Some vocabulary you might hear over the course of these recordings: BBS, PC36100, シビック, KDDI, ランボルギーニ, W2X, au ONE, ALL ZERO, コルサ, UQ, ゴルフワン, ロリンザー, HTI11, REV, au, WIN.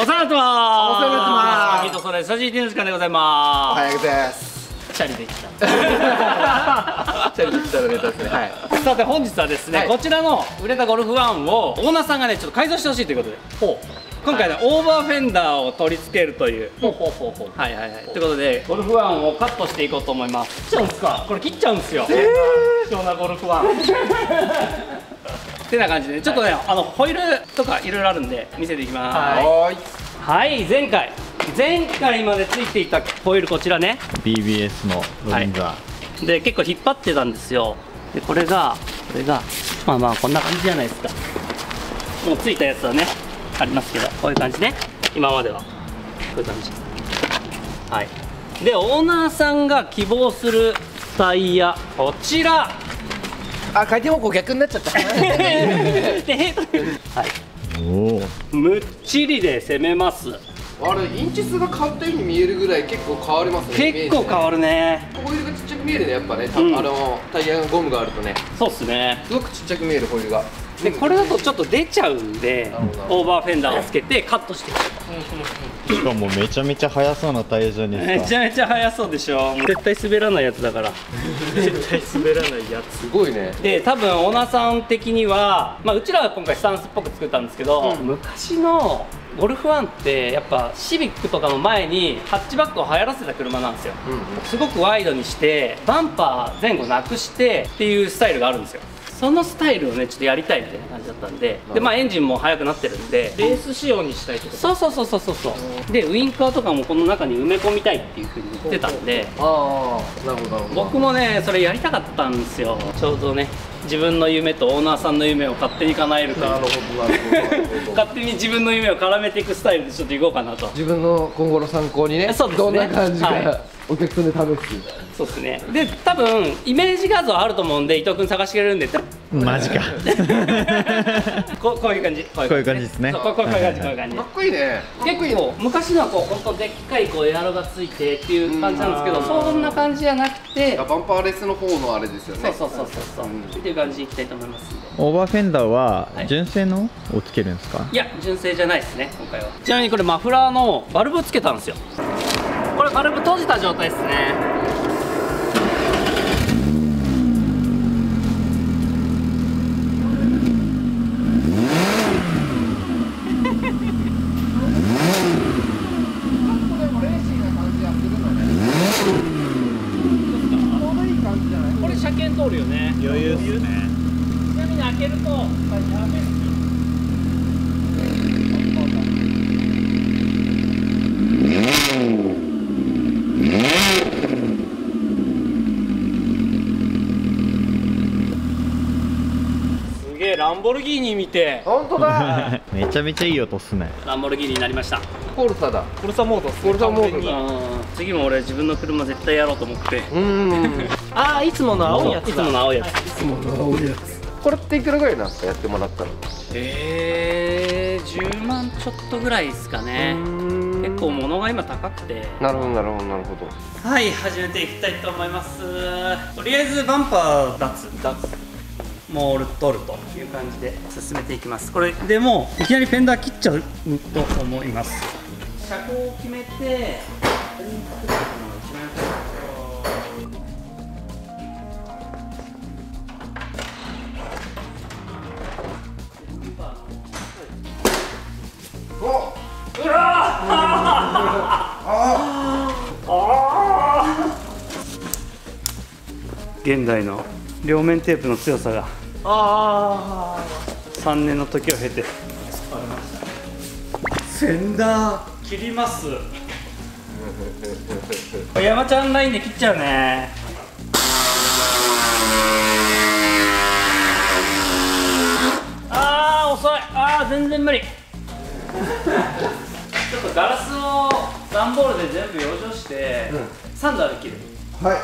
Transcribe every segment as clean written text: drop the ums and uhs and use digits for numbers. お世話になってます。お世話になってます。キトソレ久しぶりの時間でございます。おはようございます。チャリできた。チャリできたのネタですね。はい。さて本日はですね、こちらの売れたゴルフワンをオーナーさんがねちょっと改造してほしいということで。ほう。今回ね、オーバーフェンダーを取り付けるというはいはいはいということでゴルフワンをカットしていこうと思います。切っちゃうんですか？これ切っちゃうんですよ。貴重なゴルフワンってな感じで、ね、ちょっとね、はい、ホイールとかいろいろあるんで見せていきます。はい、はい、前回までついていたホイールこちらね BBS のロリンザー、はい、で結構引っ張ってたんですよ。でこれがまあまあこんな感じじゃないですか。もうついたやつはねありますけど、こういう感じね。今まではこういう感じ。はい。でオーナーさんが希望するタイヤこちら。あ、回転方向逆になっちゃった。はい。おお。むっちりで攻めます。あれインチ数が簡単に見えるぐらい結構変わりますね。結構変わるね。ホイールがちっちゃく見えるねやっぱね。タイヤのゴムがあるとね。そうっすね。すごくちっちゃく見えるホイールが。でこれだとちょっと出ちゃうんでオーバーフェンダーをつけてカットしていく。しかもめちゃめちゃ速そうなタイヤじゃないですか。めちゃめちゃ速そうでしょ。絶対滑らないやつだから絶対滑らないやつすごいね。で多分オーナーさん的には、まあ、うちらは今回スタンスっぽく作ったんですけど、うん、昔のゴルフワンってやっぱシビックとかの前にハッチバックを流行らせた車なんですよ、うん、すごくワイドにしてバンパー前後なくしてっていうスタイルがあるんですよ。そのスタイルをねちょっとやりたいみたいな感じだったんで、でまあエンジンも速くなってるんでレース仕様にしたいとか、そうそうそうそうそうそうでウインカーとかもこの中に埋め込みたいっていうふうに言ってたんで、ああなるほど。僕もねそれやりたかったんですよ。ちょうどね自分の夢とオーナーさんの夢を勝手に叶えるという、なるほど勝手に自分の夢を絡めていくスタイルでちょっといこうかなと。自分の今後の参考にね、そうですね、どんな感じか、はいお客さんで試す。そうですね。で、多分イメージ画像あると思うんで、伊藤君探してくれるんで。マジか。こういう感じ。こういう感じですね。こういう感じ。かっこいいね。結構昔のはこう本当でっかいこうエアロがついてっていう感じなんですけど、そんな感じじゃなくて。バンパーレスの方のあれですよね。そう。っていう感じでいきたいと思います。オーバーフェンダーは純正のをつけるんですか？いや、純正じゃないですね。今回は。ちなみにこれマフラーのバルブをつけたんですよ。これバルブ閉じた状態ですね。これ車検通るよね。余裕ですね。ちなみに開けるとやべえ。ランボルギーニ見て本当だめちゃめちゃいい音っすね。ランボルギーニになりました。コルサだ。コルサモードっす。コルサモードだ。次も俺自分の車絶対やろうと思って。ああいつもの青いやつ。いつもの青いやつ。いつもの青いやつ。これっていくらぐらいなんですかやってもらったら？10万ちょっとぐらいですかね。結構物が今高くて。なるほどなるほどなるほど。はい、始めていきたいと思います。とりあえずバンパー脱モール取るという感じで進めていきます。これでもういきなりフェンダー切っちゃうと思います。車高を決めてうわあ現代の両面テープの強さが3年の時を経てありました。フェンダー切ります。山ちゃんラインで切っちゃうね。ああ遅い。ああ全然無理。ちょっとガラスを段ボールで全部養生して、うん、サンダーで切る。はい、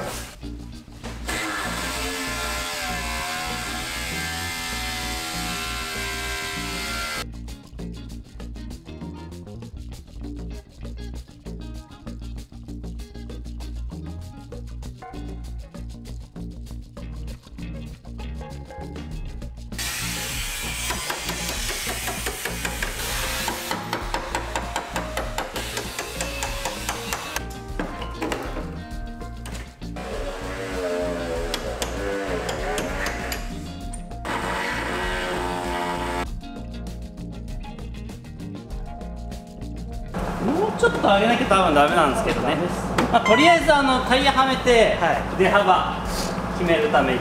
もうちょっと上げなきゃ多分ダメなんですけどね、まあ、とりあえずタイヤはめて、はい、出幅決めるために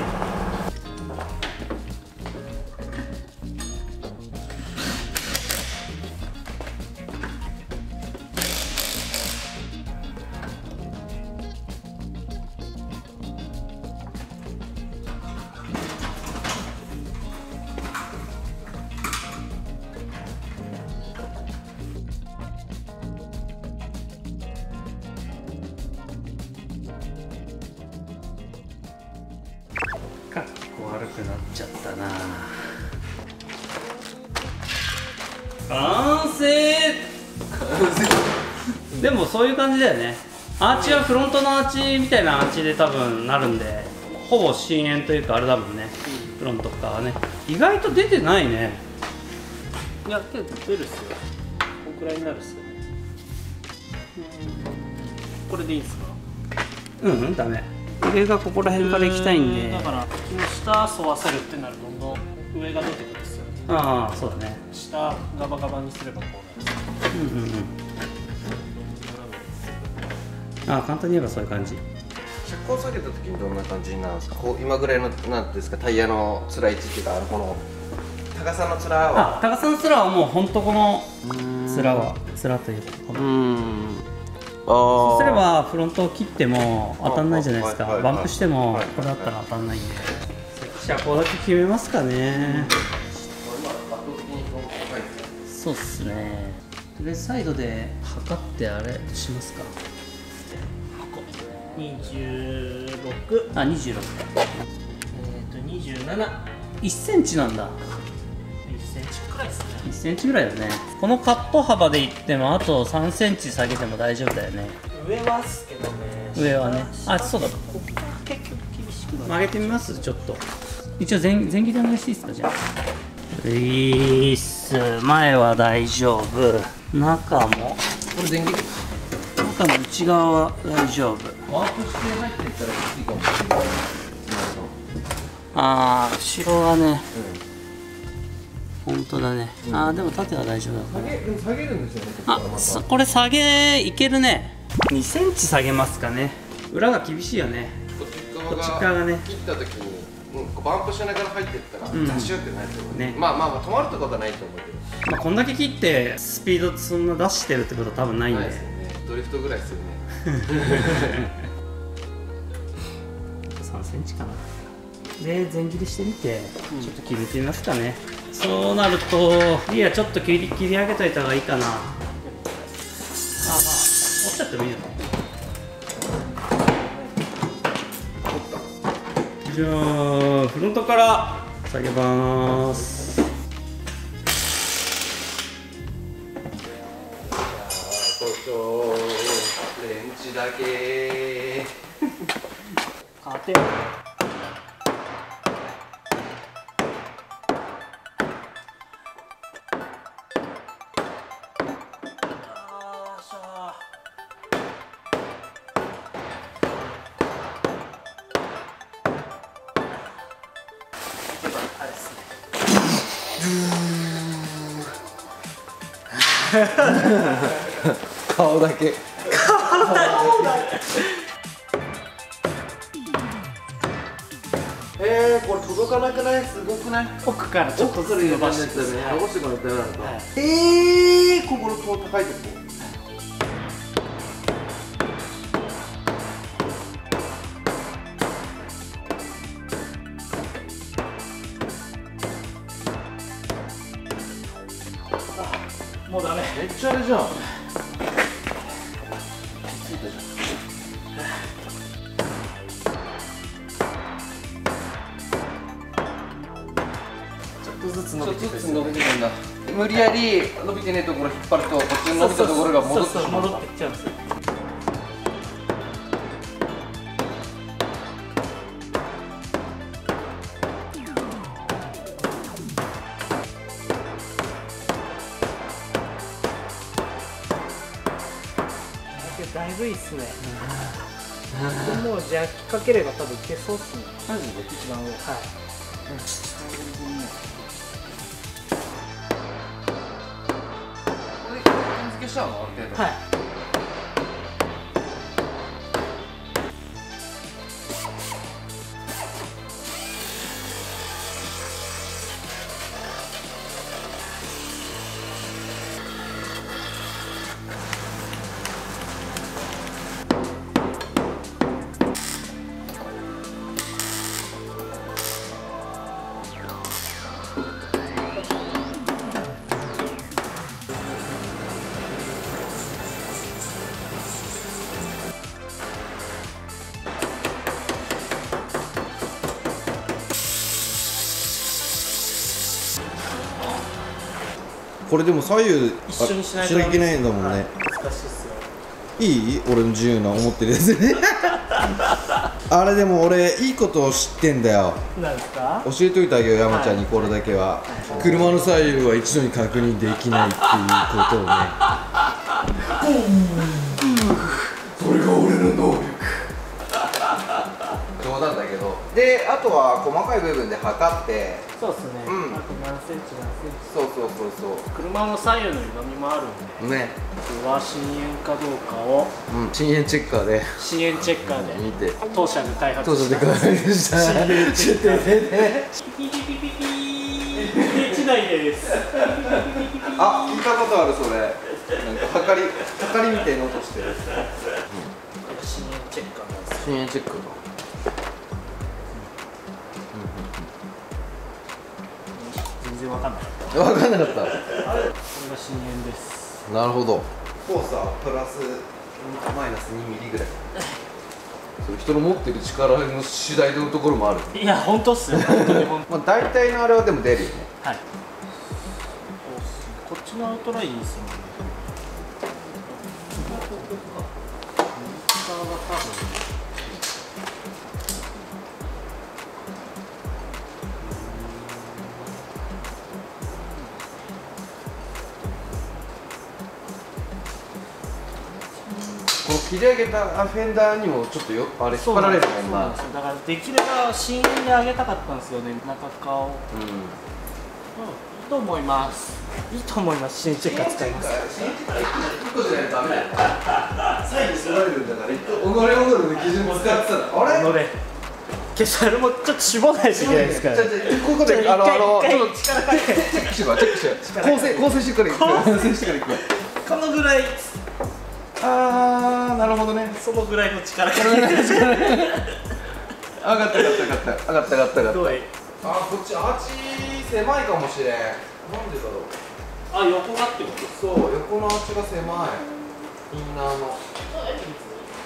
悪くなっちゃったな。完成。でもそういう感じだよね。アーチはフロントのアーチみたいなアーチで多分なるんで、ほぼ深淵というかあれだもんね。フロント側はね、意外と出てないね。いや出るっすよ。こんくらいになるっすよね。これでいいんですか？うんダメ。上がここら辺から行きたいんで、だからこの下沿わせるってなるとどんどん上が出てくるんですよね。ああそうだね。下ガバガバにすればこうなる。うんうんうん。ああ簡単に言えばそういう感じ。車高を下げた時にどんな感じになるんですか？こう今ぐらいのなんですか、タイヤのつらい位置っていうか、この高さのつらは。あ、高さのつらはもう本当このつらはつらというか。そうすればフロントを切っても当たんないじゃないですか。バンプしてもこれだったら当たんないんで、車高だけ決めますかね。そうっすね。でサイドで測ってあれしますか。26、あ26、27.1cmなんだ。1センチぐらいだね。このカット幅でいってもあと3センチ下げても大丈夫だよね。上はですけどね。上はね。あ、そうだ。ここは結構厳しくなる。曲げてみます。ちょっと。一応前切りお願いしていいですかじゃあ。ういっす。前は大丈夫。中も。これ前切り。中の内側は大丈夫。ワープして入っていったらいいかもしれない。ああ、後ろはね。うん本当だね。ああでも縦は大丈夫だから。下げるんですよね。あ、これ下げいけるね。2センチ下げますかね。裏が厳しいよね。こっち側がね。切った時にバンプしながら入ってったらダッシュってないと思うね。まあまあ止まるってことはないと思うけど。まあこんだけ切ってスピードそんな出してるってことは多分ないんで。ないですよね。ドリフトぐらいですよね。3センチかな。で前切りしてみてちょっと決めてみますかね。そうなるとリアちょっと切り上げといた方がいいかな。あ、まあ折っちゃってもいいよね。じゃあフロントから下げまーす。レンチだけ勝てる。顔だけ。顔だけ。これ届かなくない？すごくない？奥からちょっとずつ伸ばしてね。伸ばしてからダメなんだ。ここの顔高いとこ。もうダメ。めっちゃあれじゃん。ちょっとずつ伸びてるんだ。無理やり伸びてねえところ引っ張ると、こっちに伸びたところが戻ってきちゃうんですよ。だいぶいいっすね。もうジャッキかければ多分いけそうっすね。マジで一番上。はい。これ付けしちゃうのある程度。はい、これでも左右一緒にしないといけないんだもんね、はい、難しいっすよ。いい？俺の自由な思ってるやつねあれでも俺いいことを知ってんだよ。何ですか？教えといてあげよう、山ちゃんに。これだけは車の左右は一度に確認できないっていうことをねそれが俺の能力冗談だけど。で、あとは細かい部分で測って。そうですね、うん、あと何センチ何センチ。そうそうそうそう、車の左右の歪みもあるんでね。これは深淵かどうかを、うん、深淵チェッカーで見て、当社で開発した深淵チェッカーでピピピピピピー1台です。あ、聞いたことあるそれ。なんかはかりみたいな音してる。これが深淵チェッカーなんです。深淵チェッカーだ。分かんなかった。分かんなかった。これが深淵です。なるほど。コースはプラスマイナス2ミリぐらい。それ人の持ってる力の次第のところもある。いや本当っすよ。本当に本当。まあ大体のあれはでも出るよね。はい。こっちのアウトラインいいですよね。切り上げたフェンダーにもちょっとよあれ引っ張られるもんな。だからできれば深淵で上げたかったんですよね、中側を。うん、うん、いいと思います。いいと思います。深淵チェッカー使います。深淵チェッカー1個じゃないとダメだよ。最後取られるんだから一個己の基準も使ってたの。あれ決してあれもちょっと絞らないといけないですから。ここでチェックしよう、チェックしよう、構成してからいく。このぐらい。あー、なるほどね。そのぐらいの力が上がった上がった上がった上がった上がった上がった。あ、こっちアーチ狭いかもしれん。なんでだろう。あ、横がってこと。そう、横のアーチが狭い。インナーの中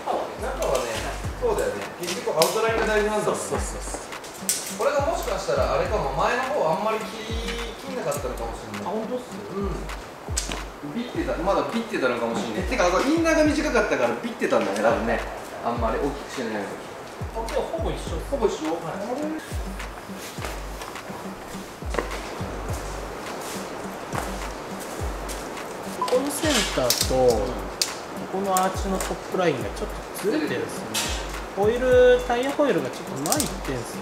はね、そうだよね、結局アウトラインが大事なんだもんね。これがもしかしたらあれかも、前の方あんまり切んなかったのかもしれない。あ、本当っすよ。うん、ビッてた、まだビッてたのかもしれない。てかインナーが短かったからビッてたんだね、多分ね。あんまり大きくしてないの。あ、でもほぼ一緒。ほぼ一緒。ここのセンターとここのアーチのトップラインがちょっとずれてるんですね。ホイール、タイヤホイールがちょっと前行ってんですね。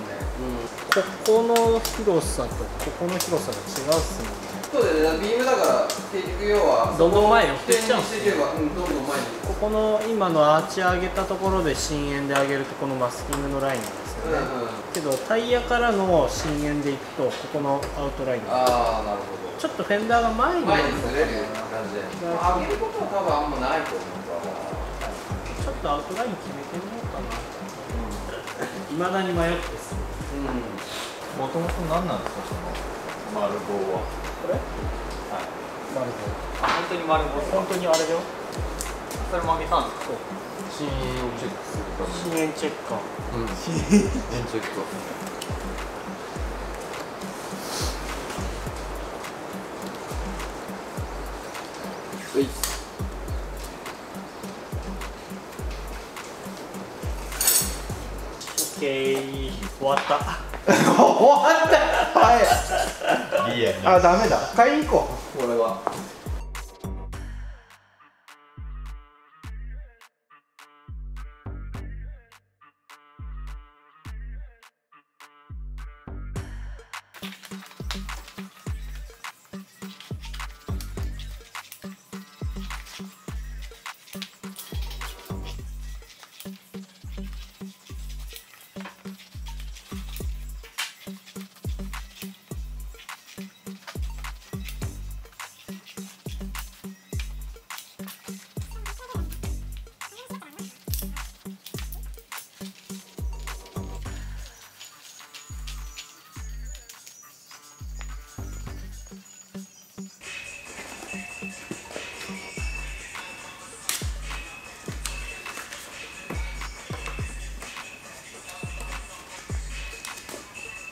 ここの広さとここの広さが違うっすね。そうだね、ビームだから結局要はどんどん前に寄っていっちゃうんですよ。ここの今のアーチ上げたところで深淵で上げるとこのマスキングのラインなんですよね。けどタイヤからの深淵でいくとここのアウトラインなんです。ああ、なるほど。ちょっとフェンダーが前にずれるような感じで上げることは多分あんまないと思う。ちょっとアウトライン決めてみようかな。いまだに迷ってです。もともと何なんですかその丸棒は。これ？はい、丸棒。あ、本当に丸棒。本当にあれだよ。それ曲げたんですか？深淵チェックするため。深淵チェッカー。うん。深淵チェッカー。ういっ。オッケー。終わった。終わった。はい。あ、ダメだ、買いに行こう。これは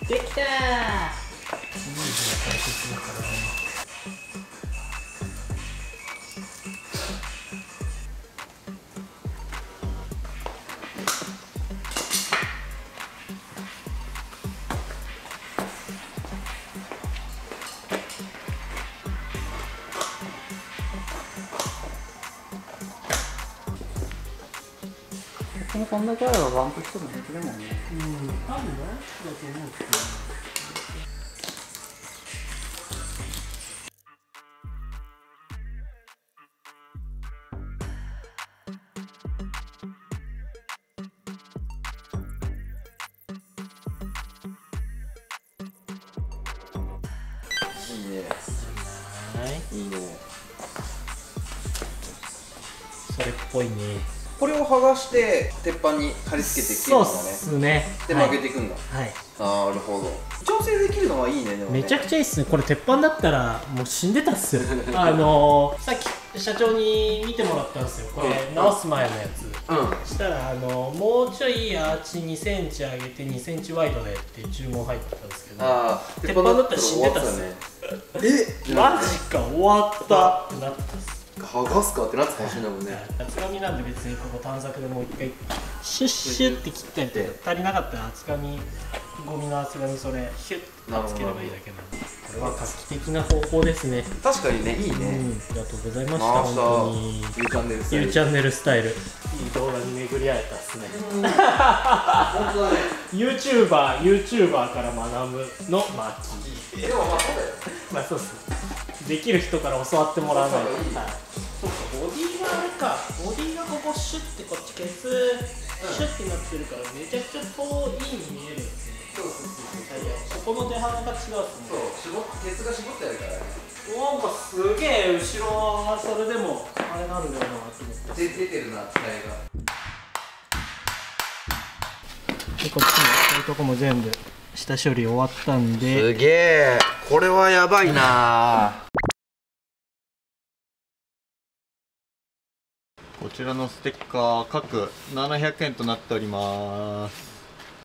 できたー。こんだけあればバンクしてもできるもんね。うん、多分ね、だと思うけど。いいね。はい。いいね。それっぽいね。これを剥がして鉄板に貼り付けていくんだね。そうですね。で曲げていくんだ。はい。なるほど。調整できるのはいいね。めちゃくちゃいいっすね。これ鉄板だったらもう死んでたっすよ。さっき社長に見てもらったんですよ。これ直す前のやつ。したらもうちょいアーチ2センチ上げて2センチワイドでって注文入ったんですけど。鉄板だったら死んでたっすね。え、マジか終わったってなったっす。剥がすかってなってほしいんだもんね。厚紙なんで別にここ短冊でもう一回シュッシュッって切って、足りなかったら厚紙、ゴミの厚紙それシュッとつければいいだけなんで、これは画期的な方法ですね。確かにね、いいね。ありがとうございました。本当にゆうチャンネルスタイルいい動画に巡り合えたっすね。本当だね。 YouTuber から学ぶの巻き。でもまあそうだよ。まあそうっす。できる人から教わってもらわないと。そうか、ボディがあれか、ボディがここシュッてこっち消す、シュッてなってるからめちゃくちゃこういいに見えるよね。そうそうそう、ここの出幅が違うっすね。そう、鉄が絞ってあるからね。なんかすげえ後ろはそれでもあれなんだよなと思って、出てるな、機体が。で、こっちもそういうとこも全部下処理終わったんで。すげえ、これはやばいな。こちらのステッカー各700円となっております。